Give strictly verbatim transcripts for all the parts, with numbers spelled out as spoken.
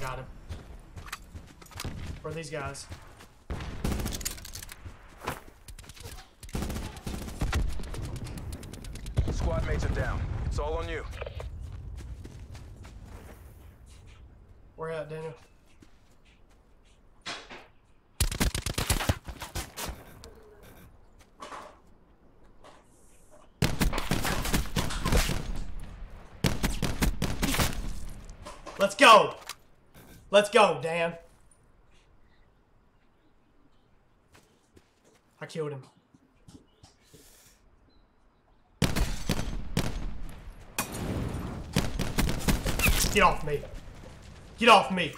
got him. Or these guys. Squad mates are down. It's all on you. We're out, Daniel. Let's go. Let's go, Dan. I killed him. Get off me. Get off me.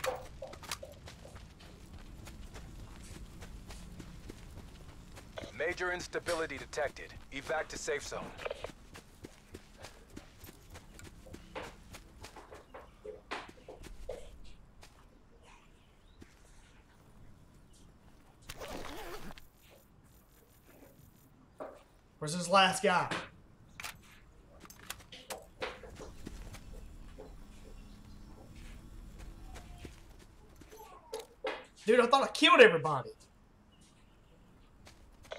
Major instability detected. Evac to safe zone. Where's this last guy? Dude, I thought I killed everybody.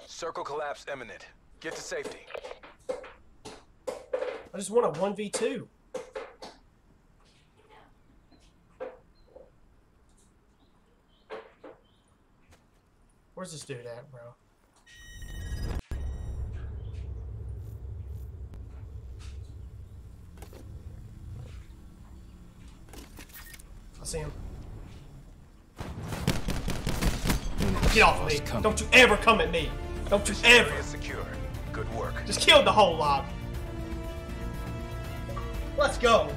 Circle collapse imminent. Get to safety. I just want a one v two. Where's this dude at, bro? I see him. Get off of me. Don't you ever come at me. Don't you ever. Secure. Good work. Just killed the whole lot. Let's go.